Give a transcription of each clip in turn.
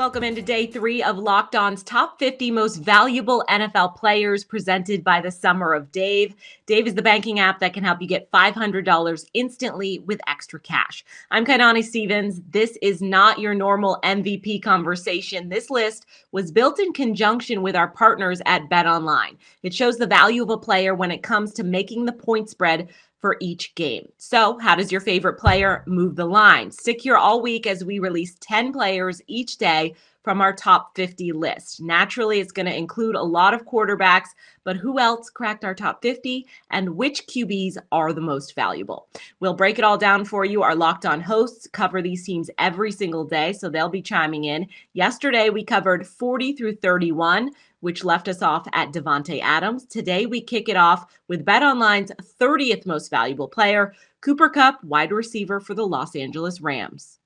Welcome into day 3 of Locked On's Top 50 Most Valuable NFL Players, presented by the Summer of Dave. Dave is the banking app that can help you get $500 instantly with extra cash. I'm Kainani Stevens. This is not your normal MVP conversation. This list was built in conjunction with our partners at BetOnline. It shows the value of a player when it comes to making the point spread for each game. So how does your favorite player move the line? Stick here all week as we release 10 players each day from our top 50 list. Naturally, it's going to include a lot of quarterbacks, but who else cracked our top 50 and which QBs are the most valuable? We'll break it all down for you. Our Locked On hosts cover these teams every single day, so they'll be chiming in. Yesterday, we covered 40 through 31, which left us off at Devontae Adams. Today, we kick it off with BetOnline's 30th most valuable player, Cooper Kupp, wide receiver for the Los Angeles Rams.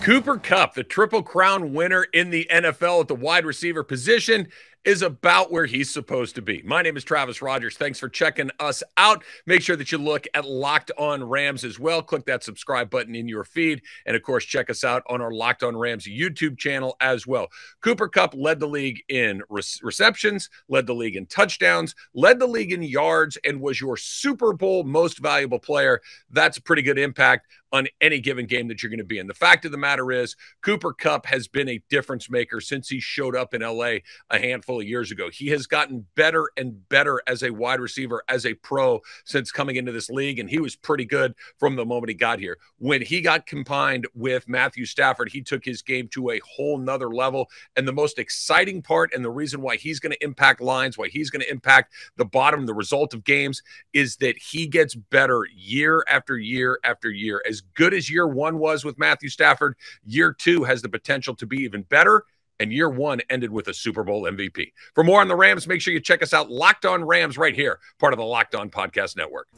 Cooper Kupp, the Triple Crown winner in the NFL at the wide receiver position, is about where he's supposed to be. My name is Travis Rogers. Thanks for checking us out. Make sure that you look at Locked On Rams as well. Click that subscribe button in your feed. And, of course, check us out on our Locked On Rams YouTube channel as well. Cooper Kupp led the league in receptions, led the league in touchdowns, led the league in yards, and was your Super Bowl most valuable player. That's a pretty good impact on any given game that you're going to be in. The fact of the matter is, Cooper Kupp has been a difference maker since he showed up in L.A. a handful of years ago. He has gotten better and better as a wide receiver, as a pro, since coming into this league, and he was pretty good from the moment he got here. When he got combined with Matthew Stafford, he took his game to a whole nother level, and the most exciting part and the reason why he's going to impact lines, why he's going to impact the bottom, the result of games, is that he gets better year after year after year. As good as year one was with Matthew Stafford, year two has the potential to be even better. And year one ended with a Super Bowl MVP. For more on the Rams, make sure you check us out. Locked On Rams right here, part of the Locked On Podcast Network.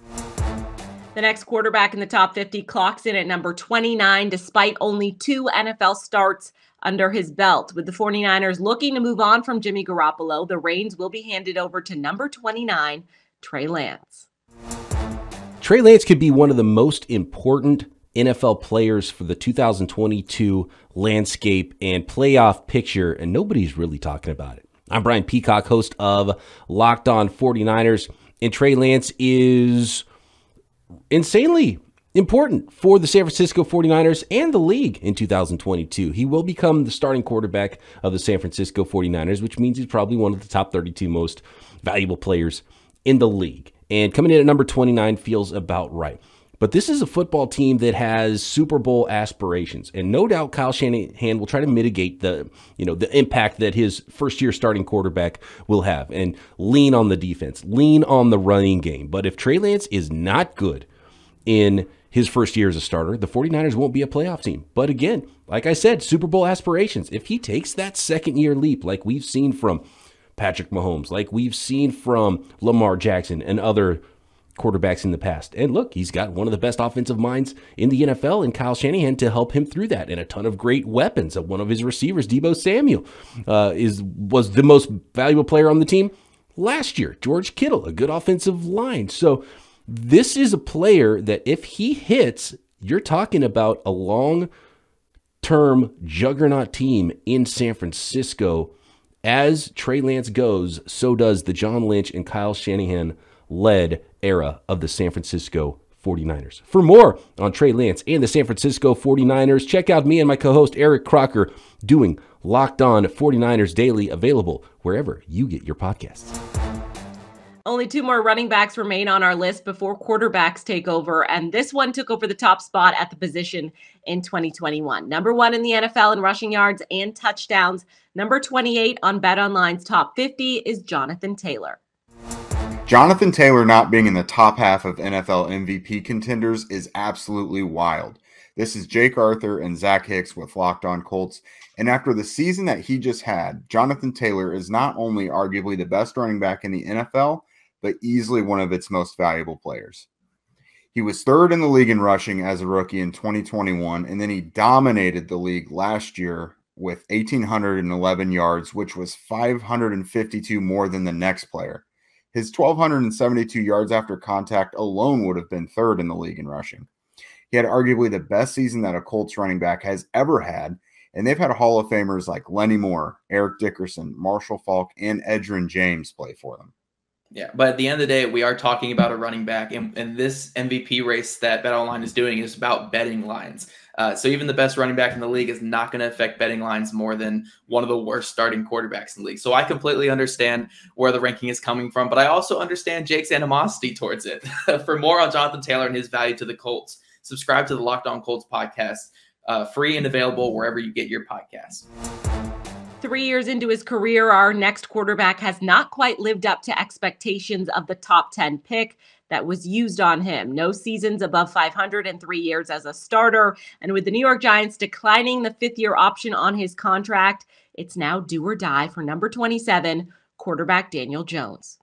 The next quarterback in the top 50 clocks in at number 29, despite only 2 NFL starts under his belt. With the 49ers looking to move on from Jimmy Garoppolo, the reins will be handed over to number 29, Trey Lance. Trey Lance could be one of the most important NFL players for the 2022 landscape and playoff picture, and nobody's really talking about it. I'm Brian Peacock, host of Locked On 49ers, and Trey Lance is insanely important for the San Francisco 49ers and the league in 2022. He will become the starting quarterback of the San Francisco 49ers, which means he's probably one of the top 32 most valuable players in the league. And coming in at number 29 feels about right. But this is a football team that has Super Bowl aspirations, and no doubt Kyle Shanahan will try to mitigate the impact that his first-year starting quarterback will have, and lean on the defense, lean on the running game. But if Trey Lance is not good in his first year as a starter, the 49ers won't be a playoff team. But again, like I said, Super Bowl aspirations. If he takes that second-year leap, like we've seen from Patrick Mahomes, like we've seen from Lamar Jackson and other quarterbacks in the past. And look, he's got one of the best offensive minds in the NFL and Kyle Shanahan to help him through that, and a ton of great weapons. One of his receivers, Deebo Samuel, was the most valuable player on the team last year. George Kittle, a good offensive line. So this is a player that if he hits, you're talking about a long-term juggernaut team in San Francisco. As Trey Lance goes, so does the John Lynch and Kyle Shanahan led era of the San Francisco 49ers. For more on Trey Lance and the San Francisco 49ers, check out me and my co-host Eric Crocker doing Locked On 49ers Daily, available wherever you get your podcasts. Only 2 more running backs remain on our list before quarterbacks take over, and this one took over the top spot at the position in 2021. Number 1 in the NFL in rushing yards and touchdowns, number 28 on BetOnline's top 50 is Jonathan Taylor. Jonathan Taylor not being in the top half of NFL MVP contenders is absolutely wild. This is Jake Arthur and Zach Hicks with Locked On Colts. And after the season that he just had, Jonathan Taylor is not only arguably the best running back in the NFL, but easily one of its most valuable players. He was 3rd in the league in rushing as a rookie in 2021, and then he dominated the league last year with 1,811 yards, which was 552 more than the next player. His 1,272 yards after contact alone would have been 3rd in the league in rushing. He had arguably the best season that a Colts running back has ever had, And they've had Hall of Famers like Lenny Moore, Eric Dickerson, Marshall Falk, and Edgerrin James play for them. Yeah, but at the end of the day, we are talking about a running back, and this MVP race that BetOnline is doing is about betting lines. So even the best running back in the league is not going to affect betting lines more than one of the worst starting quarterbacks in the league. So I completely understand where the ranking is coming from, but I also understand Jake's animosity towards it. For more on Jonathan Taylor and his value to the Colts, subscribe to the Locked On Colts podcast, free and available wherever you get your podcasts. 3 years into his career, our next quarterback has not quite lived up to expectations of the top 10 pick that was used on him. No seasons above 500 and 3 years as a starter. And with the New York Giants declining the fifth-year option on his contract, it's now do or die for number 27, quarterback Daniel Jones.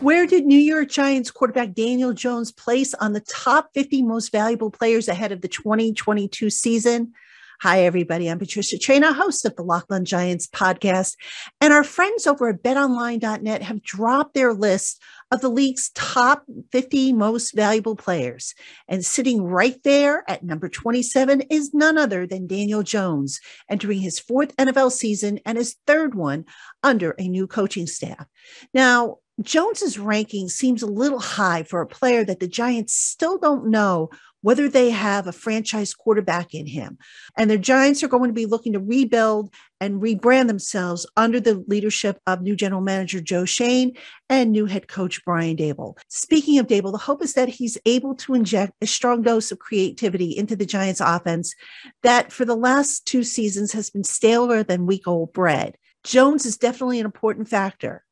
Where did New York Giants quarterback Daniel Jones place on the top 50 most valuable players ahead of the 2022 season? Hi, everybody. I'm Patricia Traina, host of the Locked On Giants podcast. And our friends over at betonline.net have dropped their list of the league's top 50 most valuable players. And sitting right there at number 27 is none other than Daniel Jones, entering his fourth NFL season and his third one under a new coaching staff. Now, Jones's ranking seems a little high for a player that the Giants still don't know whether they have a franchise quarterback in him. And the Giants are going to be looking to rebuild and rebrand themselves under the leadership of new general manager Joe Shane and new head coach Brian Daboll. Speaking of Daboll, the hope is that he's able to inject a strong dose of creativity into the Giants offense that for the last two seasons has been staler than week old bread. Jones is definitely an important factor.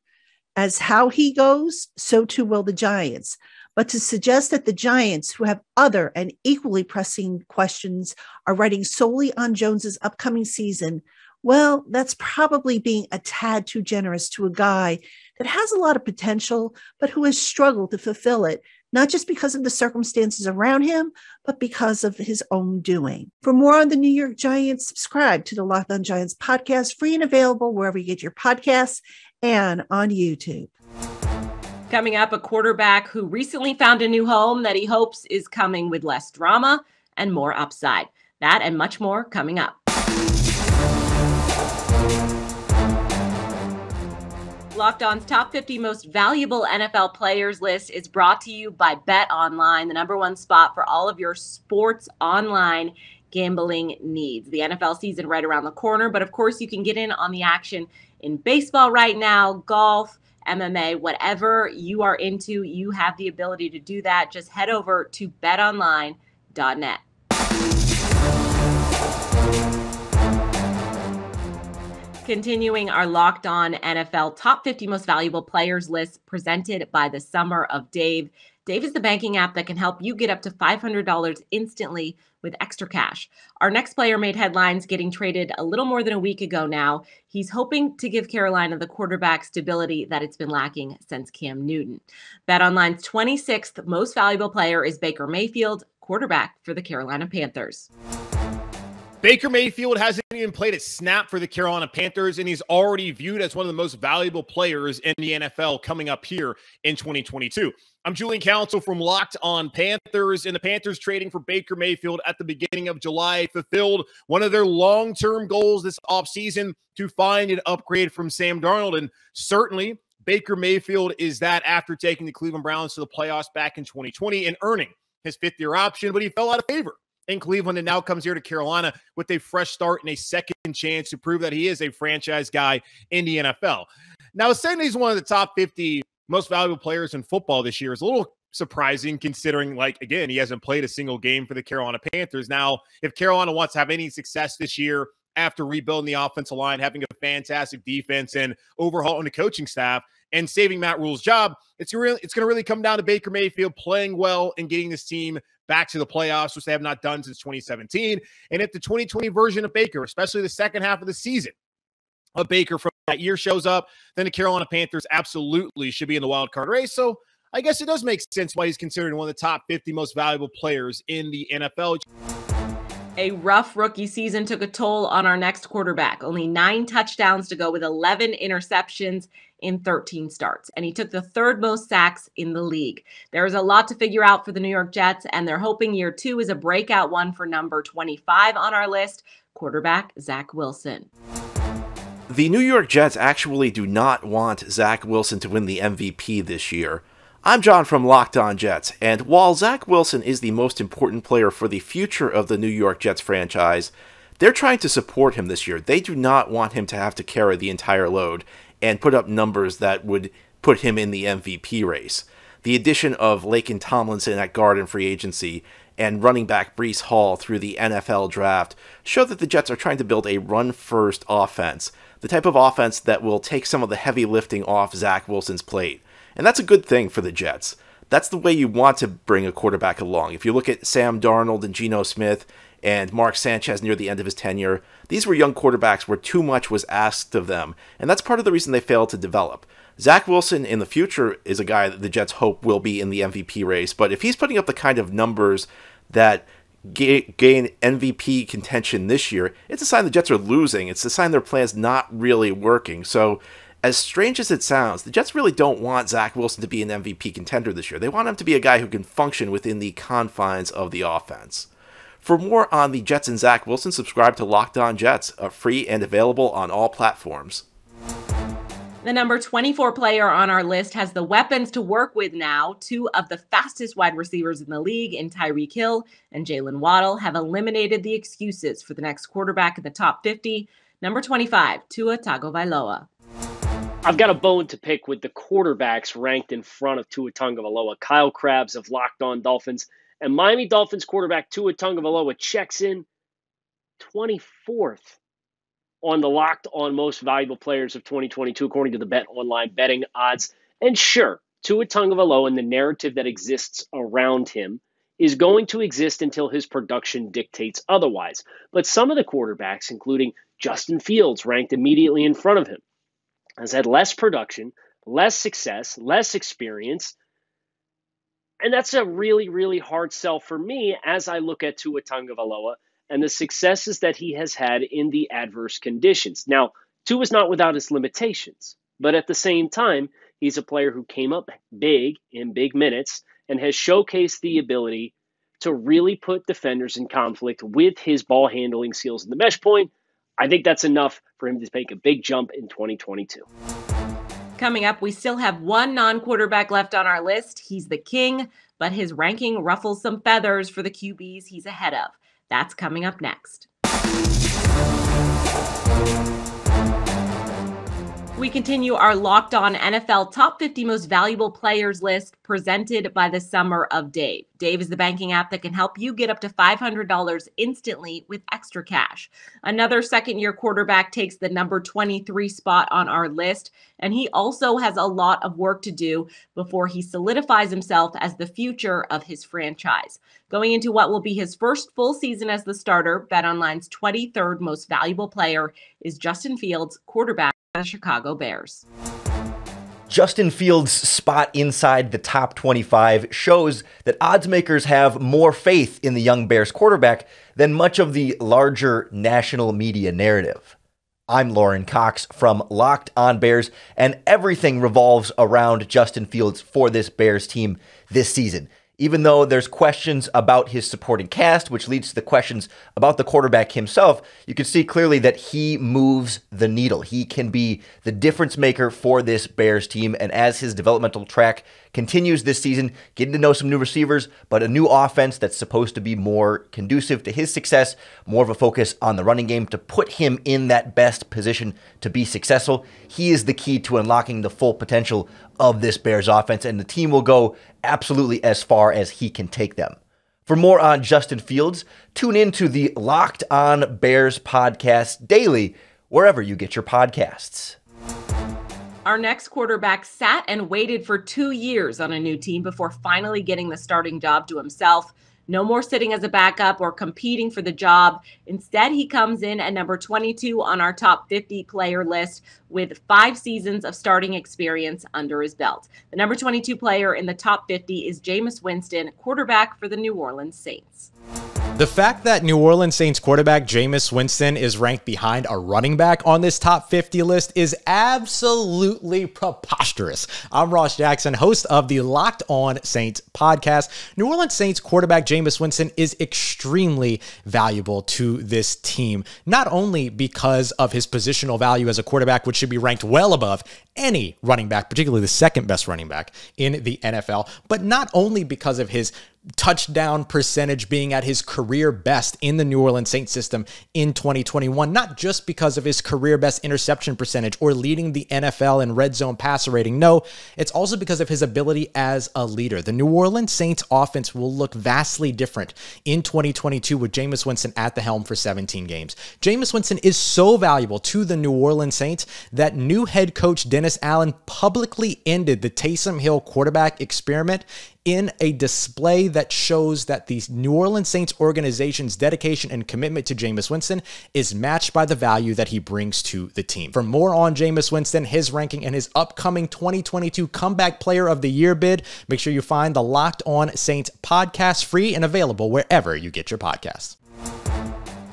As how he goes, so too will the Giants. But to suggest that the Giants, who have other and equally pressing questions, are riding solely on Jones's upcoming season, well, that's probably being a tad too generous to a guy that has a lot of potential, but who has struggled to fulfill it, not just because of the circumstances around him, but because of his own doing. For more on the New York Giants, subscribe to the Locked On Giants podcast, free and available wherever you get your podcasts and on YouTube. Coming up, a quarterback who recently found a new home that he hopes is coming with less drama and more upside. That and much more coming up. Locked On's top 50 most valuable NFL players list is brought to you by BetOnline, the number one spot for all of your sports online gambling needs. The NFL season right around the corner, but of course you can get in on the action in baseball right now, golf, MMA, whatever you are into, you have the ability to do that. Just head over to betonline.net. Continuing our Locked On NFL top 50 most valuable players list presented by the Summer of Dave. Dave is the banking app that can help you get up to $500 instantly with extra cash. Our next player made headlines getting traded a little more than a week ago now. He's hoping to give Carolina the quarterback stability that it's been lacking since Cam Newton. BetOnline's 26th most valuable player is Baker Mayfield, quarterback for the Carolina Panthers. Baker Mayfield hasn't even played a snap for the Carolina Panthers, and he's already viewed as one of the most valuable players in the NFL coming up here in 2022. I'm Julian Council from Locked On Panthers, and the Panthers trading for Baker Mayfield at the beginning of July fulfilled one of their long-term goals this offseason to find an upgrade from Sam Darnold, and certainly Baker Mayfield is that after taking the Cleveland Browns to the playoffs back in 2020 and earning his fifth-year option, but he fell out of favor in Cleveland and now comes here to Carolina with a fresh start and a second chance to prove that he is a franchise guy in the NFL. Now, saying he's one of the top 50 most valuable players in football this year is a little surprising considering, like, again, he hasn't played a single game for the Carolina Panthers. Now, if Carolina wants to have any success this year after rebuilding the offensive line, having a fantastic defense and overhauling the coaching staff, and saving Matt Rule's job, it's going to really come down to Baker Mayfield playing well and getting this team back to the playoffs, which they have not done since 2017. And if the 2020 version of Baker, especially the second half of the season of Baker from that year shows up, then the Carolina Panthers absolutely should be in the wild card race. So I guess it does make sense why he's considered one of the top 50 most valuable players in the NFL. A rough rookie season took a toll on our next quarterback. Only 9 touchdowns to go with 11 interceptions in 13 starts. And he took the third most sacks in the league. There is a lot to figure out for the New York Jets, and they're hoping year 2 is a breakout one for number 25 on our list, quarterback Zach Wilson. The New York Jets actually do not want Zach Wilson to win the MVP this year. I'm John from Locked On Jets, and while Zach Wilson is the most important player for the future of the New York Jets franchise, they're trying to support him this year. They do not want him to have to carry the entire load and put up numbers that would put him in the MVP race. The addition of Laken Tomlinson at guard in free agency and running back Breece Hall through the NFL draft show that the Jets are trying to build a run-first offense, the type of offense that will take some of the heavy lifting off Zach Wilson's plate. And that's a good thing for the Jets. That's the way you want to bring a quarterback along. If you look at Sam Darnold and Geno Smith and Mark Sanchez near the end of his tenure, these were young quarterbacks where too much was asked of them, and that's part of the reason they failed to develop. Zach Wilson in the future is a guy that the Jets hope will be in the MVP race, but if he's putting up the kind of numbers that gain MVP contention this year, it's a sign the Jets are losing. It's a sign their plan's not really working. So as strange as it sounds, the Jets really don't want Zach Wilson to be an MVP contender this year. They want him to be a guy who can function within the confines of the offense. For more on the Jets and Zach Wilson, subscribe to Locked On Jets, free and available on all platforms. The number 24 player on our list has the weapons to work with now. Two of the fastest wide receivers in the league in Tyreek Hill and Jaylen Waddle have eliminated the excuses for the next quarterback in the top 50. Number 25, Tua Tagovailoa. I've got a bone to pick with the quarterbacks ranked in front of Tua Tagovailoa. Kyle Krabs of Locked On Dolphins and Miami Dolphins quarterback Tua Tagovailoa checks in 24th. On the Locked On Most Valuable Players of 2022, according to the BetOnline betting odds. And sure, Tua Tagovailoa and the narrative that exists around him is going to exist until his production dictates otherwise. But some of the quarterbacks, including Justin Fields, ranked immediately in front of him, has had less production, less success, less experience. And that's a really, really hard sell for me as I look at Tua Tagovailoa and the successes that he has had in the adverse conditions. Now, Tua is not without his limitations, but at the same time, he's a player who came up big in big minutes and has showcased the ability to really put defenders in conflict with his ball handling skills in the mesh point. I think that's enough for him to make a big jump in 2022. Coming up, we still have one non-quarterback left on our list. He's the king, but his ranking ruffles some feathers for the QBs he's ahead of. That's coming up next. We continue our Locked On NFL Top 50 Most Valuable Players list presented by the Summer of Dave. Dave is the banking app that can help you get up to $500 instantly with extra cash. Another second-year quarterback takes the number 23 spot on our list, and he also has a lot of work to do before he solidifies himself as the future of his franchise. Going into what will be his first full season as the starter, BetOnline's 23rd most valuable player is Justin Fields, quarterback the Chicago Bears. Justin Fields' spot inside the top 25 shows that oddsmakers have more faith in the young Bears quarterback than much of the larger national media narrative. I'm Lauren Cox from Locked On Bears, and everything revolves around Justin Fields for this Bears team this season. Even though there's questions about his supporting cast, which leads to the questions about the quarterback himself, you can see clearly that he moves the needle. He can be the difference maker for this Bears team. And as his developmental track continues this season, getting to know some new receivers, but a new offense that's supposed to be more conducive to his success, more of a focus on the running game to put him in that best position to be successful. He is the key to unlocking the full potential of this Bears offense, and the team will go absolutely as far as he can take them. For more on Justin Fields, tune in to the Locked On Bears podcast daily, wherever you get your podcasts. Our next quarterback sat and waited for 2 years on a new team before finally getting the starting job to himself. No more sitting as a backup or competing for the job. Instead, he comes in at number 22 on our top 50 player list with 5 seasons of starting experience under his belt. The number 22 player in the top 50 is Jameis Winston, quarterback for the New Orleans Saints. The fact that New Orleans Saints quarterback Jameis Winston is ranked behind a running back on this top 50 list is absolutely preposterous. I'm Ross Jackson, host of the Locked On Saints podcast. New Orleans Saints quarterback Jameis Winston is extremely valuable to this team, not only because of his positional value as a quarterback, which should be ranked well above any running back, particularly the second best running back in the NFL, but not only because of his touchdown percentage being at his career best in the New Orleans Saints system in 2021, not just because of his career best interception percentage or leading the NFL in red zone passer rating. No, it's also because of his ability as a leader. The New Orleans Saints offense will look vastly different in 2022 with Jameis Winston at the helm for 17 games. Jameis Winston is so valuable to the New Orleans Saints that new head coach Dennis Allen publicly ended the Taysom Hill quarterback experiment in a display that shows that the New Orleans Saints organization's dedication and commitment to Jameis Winston is matched by the value that he brings to the team. For more on Jameis Winston, his ranking, and his upcoming 2022 Comeback Player of the Year bid, make sure you find the Locked On Saints podcast, free and available wherever you get your podcasts.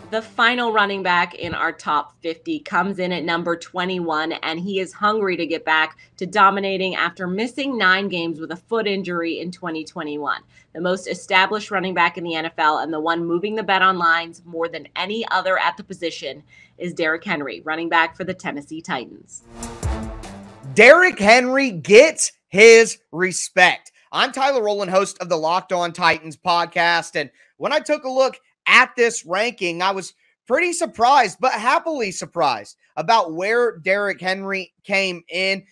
The final running back in our top 50 comes in at number 21, and he is hungry to get back to dominating after missing 9 games with a foot injury in 2021. The most established running back in the NFL and the one moving the BetOnline more than any other at the position is Derrick Henry, running back for the Tennessee Titans. Derrick Henry gets his respect. I'm Tyler Rowland, host of the Locked On Titans podcast, and when I took a look at this ranking, I was pretty surprised, but happily surprised about where Derrick Henry came in.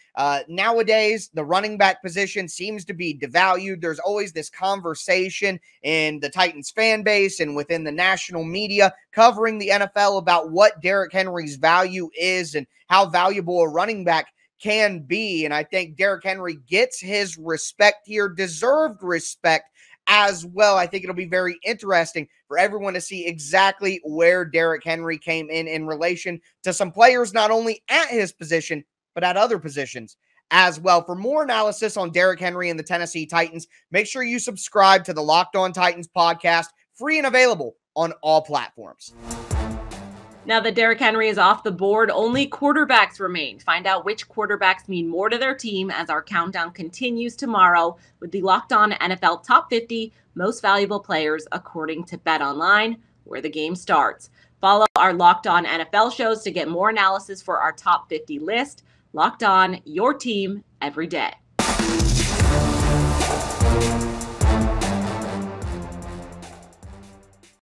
Nowadays, the running back position seems to be devalued. There's always this conversation in the Titans fan base and within the national media covering the NFL about what Derrick Henry's value is and how valuable a running back can be. And I think Derrick Henry gets his respect here, deserved respect as well. I think it'll be very interesting for everyone to see exactly where Derrick Henry came in relation to some players, not only at his position, but at other positions as well. For more analysis on Derrick Henry and the Tennessee Titans, make sure you subscribe to the Locked On Titans podcast, free and available on all platforms. Now that Derrick Henry is off the board, only quarterbacks remain. Find out which quarterbacks mean more to their team as our countdown continues tomorrow with the Locked On NFL Top 50 Most Valuable Players according to BetOnline, where the game starts. Follow our Locked On NFL shows to get more analysis for our Top 50 list. Locked On, your team every day.